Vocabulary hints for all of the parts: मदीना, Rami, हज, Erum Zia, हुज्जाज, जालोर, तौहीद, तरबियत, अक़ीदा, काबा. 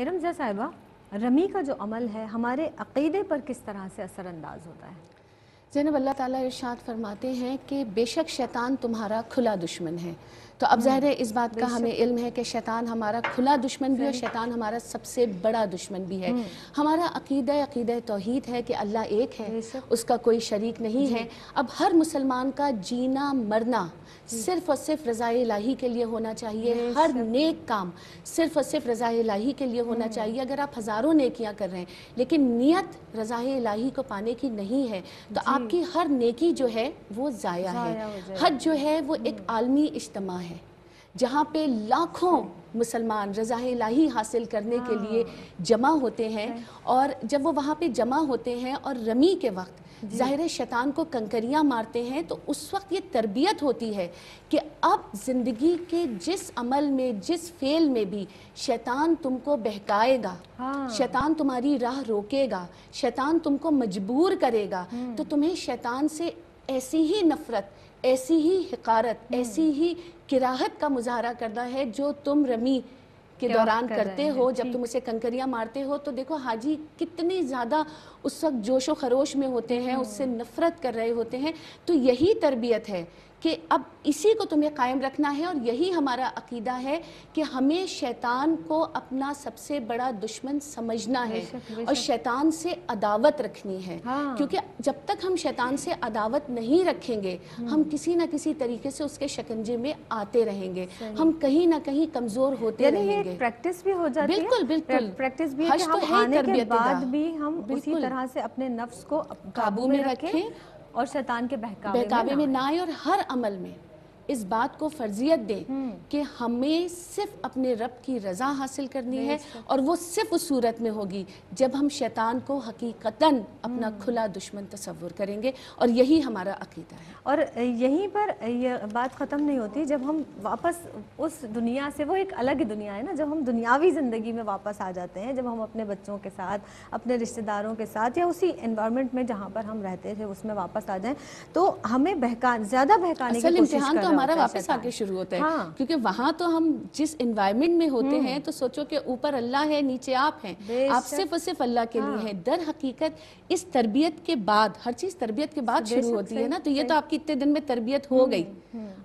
एरम ज़िया साहिबा, रमी का जो अमल है हमारे अक़ीदे पर किस तरह से असरअंदाज होता है? जनाब अल्लाह ताला इरशाद फरमाते हैं कि बेशक शैतान तुम्हारा खुला दुश्मन है। तो अब ज़ाहिर है इस बात का हमें इल्म है कि शैतान हमारा खुला दुश्मन भी और शैतान हमारा सबसे बड़ा दुश्मन भी है। हमारा अक़ीदा तौहीद है कि अल्लाह एक है, उसका कोई शरीक नहीं है। अब हर मुसलमान का जीना मरना सिर्फ और सिर्फ रज़ाए इलाही के लिए होना चाहिए। हर नेक काम सिर्फ और सिर्फ रज़ाए इलाही के लिए होना चाहिए। अगर आप हज़ारों नेकियां कर रहे हैं लेकिन नीयत रज़ाए इलाही को पाने की नहीं है तो आपकी हर नेकी जो है वो ज़ाया है। हज जो है वो एक आलमी इज्तिमा है जहाँ पे लाखों मुसलमान रज़ाए इलाही हासिल करने के लिए जमा होते हैं। और जब वो वहाँ पे जमा होते हैं और रमी के वक्त ज़ाहिर है शैतान को कंकरियाँ मारते हैं, तो उस वक्त ये तरबियत होती है कि अब ज़िंदगी के जिस अमल में जिस फेल में भी शैतान तुमको बहकाएगा, शैतान तुम्हारी राह रोकेगा, शैतान तुमको मजबूर करेगा, तो तुम्हें शैतान से ऐसी ही नफ़रत, ऐसी ही हिकारत, ऐसी ही किराहत का मुजाहरा करना है जो तुम रमी के दौरान करते हो। जब तुम उसे कंकरियाँ मारते हो तो देखो हाजी कितनी ज़्यादा उस वक्त जोशो खरोश में होते हैं, उससे नफरत कर रहे होते हैं। तो यही तरबियत है कि अब इसी को तुम्हें कायम रखना है। और यही हमारा अक़ीदा है कि हमें शैतान को अपना सबसे बड़ा दुश्मन समझना है और शैतान से अदावत रखनी है। क्योंकि जब तक हम शैतान से अदावत नहीं रखेंगे हम किसी ना किसी तरीके से उसके शिकंजे में आते रहेंगे, हम कहीं ना कहीं कमज़ोर होते रहेंगे। प्रैक्टिस भी हो जाती है। बिल्कुल बिल्कुल प्रैक्टिस भी है कि हम आने के बाद भी हम उसी तरह से अपने नफ्स को काबू में रखें और शैतान के बहकावे में ना आए। और हर अमल में इस बात को फर्जियत दें कि हमें सिर्फ अपने रब की रज़ा हासिल करनी है और वो सिर्फ उस सूरत में होगी जब हम शैतान को हकीकतन अपना खुला दुश्मन तस्वुर करेंगे। और यही हमारा अक़ीदा है। और यहीं पर यह बात ख़त्म नहीं होती। जब हम वापस उस दुनिया से, वो एक अलग ही दुनिया है ना, जब हम दुनियावी ज़िंदगी में वापस आ जाते हैं, जब हम अपने बच्चों के साथ, अपने रिश्तेदारों के साथ या उसी एनवायरनमेंट में जहाँ पर हम रहते थे उसमें वापस आ जाएँ तो हमें ज़्यादा बहकाने की कोशिश करते हैं। हमारा वापस आके शुरू होता है। क्योंकि वहाँ तो हम जिस एनवायरनमेंट में होते हैं तो सोचो कि ऊपर अल्लाह है, नीचे आप हैं, आप सिर्फ और सिर्फ अल्लाह के लिए हैं। दर हकीकत इस तरबियत के बाद, हर चीज़ तरबियत के बाद शुरू होती है ना। तो ये तो आपकी इतने दिन में तरबियत हो गई।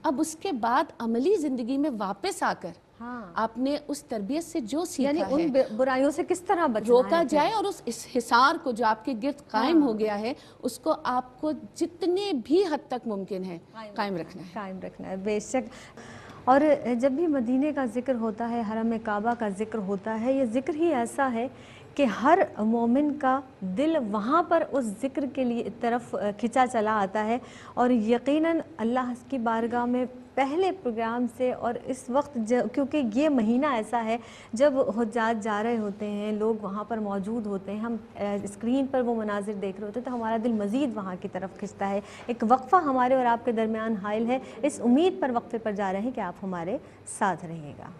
अब उसके बाद अमली ज़िंदगी में वापस आकर आपने उस तरबियत से जो सीखा है, उन बुराइयों से किस तरह रोका जाए और उस हिसार को जो आपके गिर्द कायम हो गया है उसको आपको जितने भी हद तक मुमकिन है कायम रखना है। बेशक। और जब भी मदीने का जिक्र होता है, हरम काबा का जिक्र होता है, ये जिक्र ही ऐसा है कि हर मोमिन का दिल वहाँ पर उस जिक्र के लिए तरफ खिंचा चला आता है। और यकीनन अल्लाह की बारगाह में पहले प्रोग्राम से और इस वक्त क्योंकि ये महीना ऐसा है जब हुज्जाज जा रहे होते हैं, लोग वहाँ पर मौजूद होते हैं, हम स्क्रीन पर वो मनाजिर देख रहे होते हैं तो हमारा दिल मज़ीद वहाँ की तरफ खिंचता है। एक वक्फ़ा हमारे और आपके दरमियान हायल है। इस उम्मीद पर वक्फ़े पर जा रहे हैं कि आप हमारे साथ रहिएगा।